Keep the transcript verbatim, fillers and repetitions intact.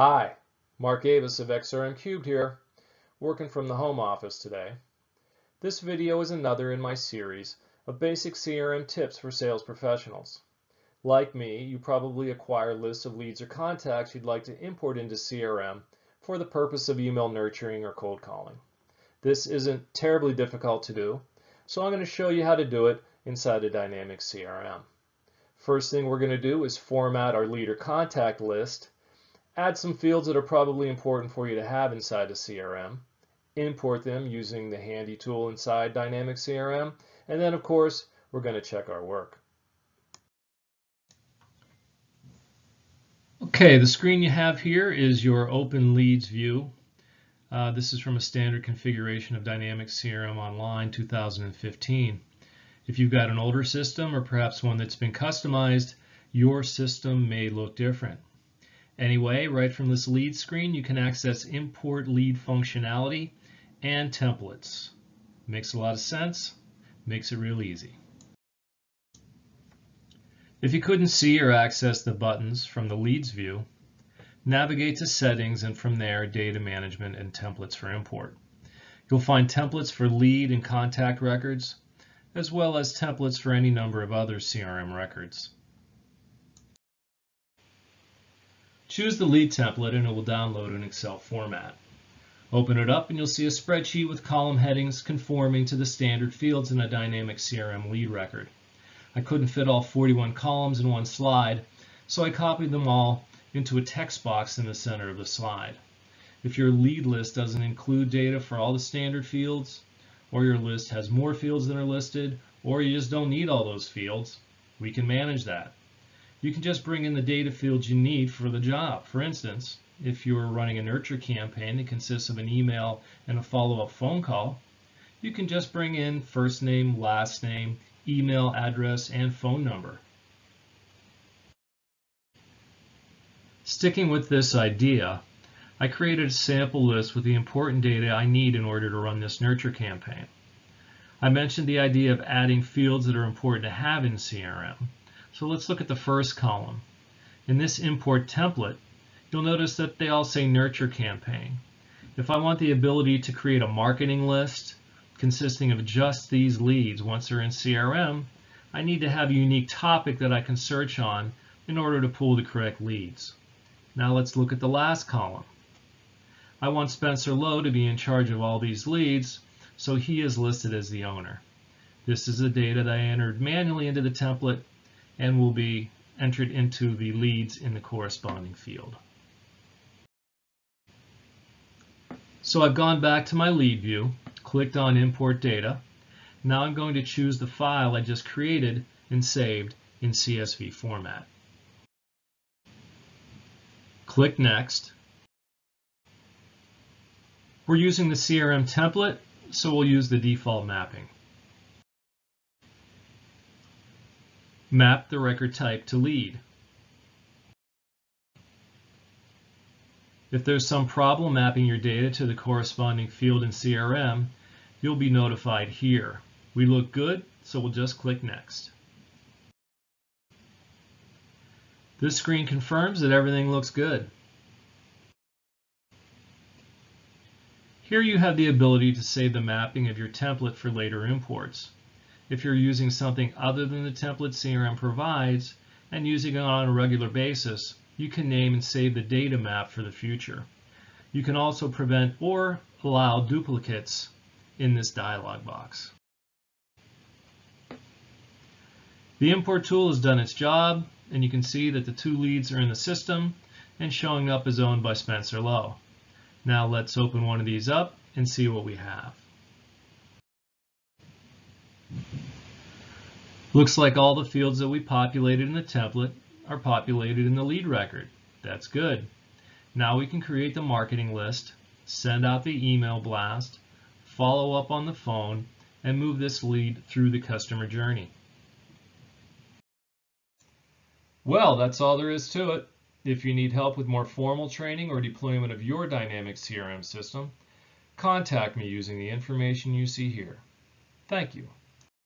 Hi, Mark Avis of X R M Cubed here, working from the home office today. This video is another in my series of basic C R M tips for sales professionals. Like me, you probably acquire lists of leads or contacts you'd like to import into C R M for the purpose of email nurturing or cold calling. This isn't terribly difficult to do, so I'm going to show you how to do it inside of Dynamics C R M. First thing we're going to do is format our lead or contact list. Add some fields that are probably important for you to have inside a C R M, import them using the handy tool inside Dynamics C R M, and then of course, we're going to check our work. Okay, the screen you have here is your Open Leads view. Uh, this is from a standard configuration of Dynamics C R M Online two thousand fifteen. If you've got an older system or perhaps one that's been customized, your system may look different. Anyway, right from this lead screen, you can access import lead functionality and templates. Makes a lot of sense, makes it real easy. If you couldn't see or access the buttons from the leads view, navigate to settings and from there, data management and templates for import. You'll find templates for lead and contact records, as well as templates for any number of other C R M records. Choose the lead template and it will download in Excel format. Open it up and you'll see a spreadsheet with column headings conforming to the standard fields in a Dynamics C R M lead record. I couldn't fit all forty-one columns in one slide, so I copied them all into a text box in the center of the slide. If your lead list doesn't include data for all the standard fields, or your list has more fields than are listed, or you just don't need all those fields, we can manage that. You can just bring in the data fields you need for the job. For instance, if you're running a nurture campaign that consists of an email and a follow-up phone call, you can just bring in first name, last name, email address, and phone number. Sticking with this idea, I created a sample list with the important data I need in order to run this nurture campaign. I mentioned the idea of adding fields that are important to have in C R M. So let's look at the first column. In this import template, you'll notice that they all say nurture campaign. If I want the ability to create a marketing list consisting of just these leads once they're in C R M, I need to have a unique topic that I can search on in order to pull the correct leads. Now let's look at the last column. I want Spencer Lowe to be in charge of all these leads, so he is listed as the owner. This is the data that I entered manually into the template and will be entered into the leads in the corresponding field. So I've gone back to my lead view, clicked on import data. Now I'm going to choose the file I just created and saved in C S V format. Click next. We're using the C R M template, so we'll use the default mapping. Map the record type to lead. If there's some problem mapping your data to the corresponding field in C R M, you'll be notified here. We look good, so we'll just click Next. This screen confirms that everything looks good. Here you have the ability to save the mapping of your template for later imports. If you're using something other than the template C R M provides and using it on a regular basis, you can name and save the data map for the future. You can also prevent or allow duplicates in this dialog box. The import tool has done its job, and you can see that the two leads are in the system and showing up as owned by Spencer Lowe. Now let's open one of these up and see what we have. Looks like all the fields that we populated in the template are populated in the lead record. That's good. Now we can create the marketing list, send out the email blast, follow up on the phone, and move this lead through the customer journey. Well, that's all there is to it. If you need help with more formal training or deployment of your Dynamics C R M system, contact me using the information you see here. Thank you.